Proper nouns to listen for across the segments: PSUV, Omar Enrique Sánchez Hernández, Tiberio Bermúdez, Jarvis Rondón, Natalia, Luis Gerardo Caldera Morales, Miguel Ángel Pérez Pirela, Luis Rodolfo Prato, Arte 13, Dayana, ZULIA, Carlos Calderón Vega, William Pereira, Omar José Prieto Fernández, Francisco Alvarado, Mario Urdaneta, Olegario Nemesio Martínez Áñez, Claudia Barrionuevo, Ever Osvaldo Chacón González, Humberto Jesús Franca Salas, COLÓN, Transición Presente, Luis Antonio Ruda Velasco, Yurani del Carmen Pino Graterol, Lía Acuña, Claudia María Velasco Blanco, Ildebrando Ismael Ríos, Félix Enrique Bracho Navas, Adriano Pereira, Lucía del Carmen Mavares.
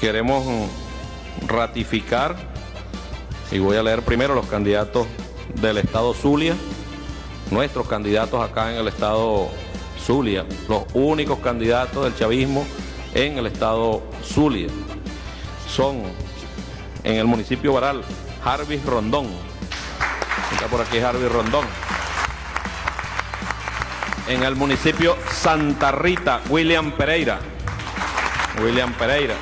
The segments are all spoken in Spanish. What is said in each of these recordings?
Queremos ratificar, y voy a leer primero los candidatos del estado Zulia, nuestros candidatos acá en el estado Zulia, los únicos candidatos del chavismo en el estado Zulia. Son en el municipio Baral, Jarvis Rondón. Está por aquí Jarvis Rondón. En el municipio Santa Rita, William Pereira. William Pereira.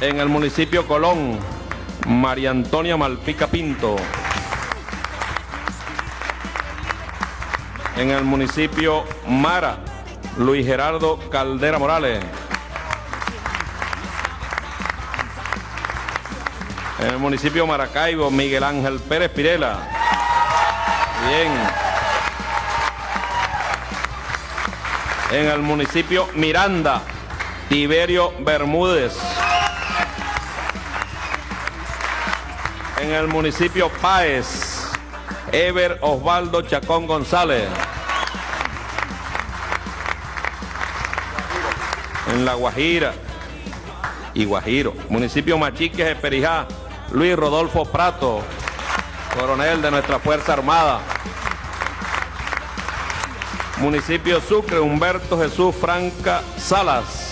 En el municipio Colón, María Antonia Malpica Pinto. En el municipio Mara, Luis Gerardo Caldera Morales. En el municipio Maracaibo, Miguel Ángel Pérez Pirela. Bien. En el municipio Miranda, Tiberio Bermúdez. En el municipio Páez, Ever Osvaldo Chacón González. En La Guajira y Guajiro, municipio Machiques de Perijá, Luis Rodolfo Prato, coronel de nuestra Fuerza Armada. Municipio Sucre, Humberto Jesús Franca Salas.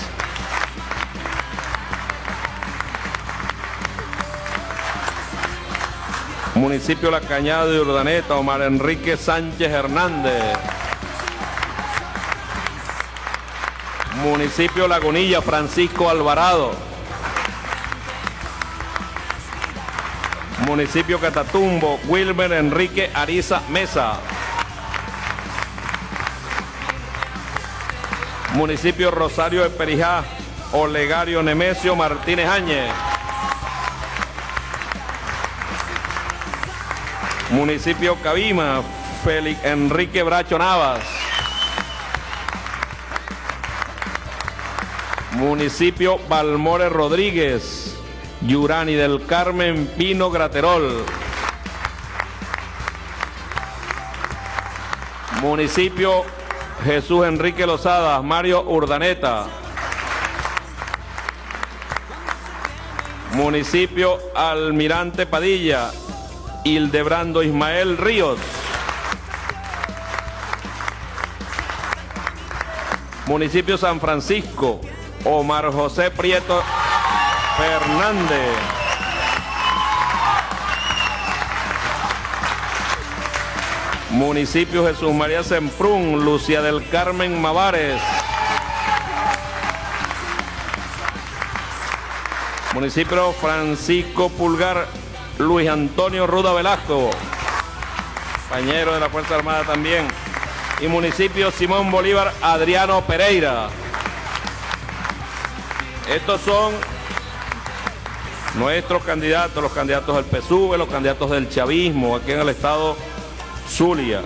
Municipio La Cañada de Urdaneta, Omar Enrique Sánchez Hernández. Municipio Lagunilla, Francisco Alvarado. Municipio Catatumbo, Wilmer Enrique Ariza Mesa. Municipio Rosario de Perijá, Olegario Nemesio Martínez Áñez. Municipio Cabima, Félix Enrique Bracho Navas. Municipio Balmore Rodríguez, Yurani del Carmen Pino Graterol. Municipio Jesús Enrique Lozada, Mario Urdaneta. Municipio Almirante Padilla, Ildebrando Ismael Ríos. Municipio San Francisco, Omar José Prieto Fernández. Municipio Jesús María Semprún, Lucía del Carmen Mavares. Municipio Francisco Pulgar, Luis Antonio Ruda Velasco, compañero de la Fuerza Armada también. Y municipio Simón Bolívar, Adriano Pereira. Estos son nuestros candidatos, los candidatos del PSUV, los candidatos del chavismo aquí en el estado Zulia.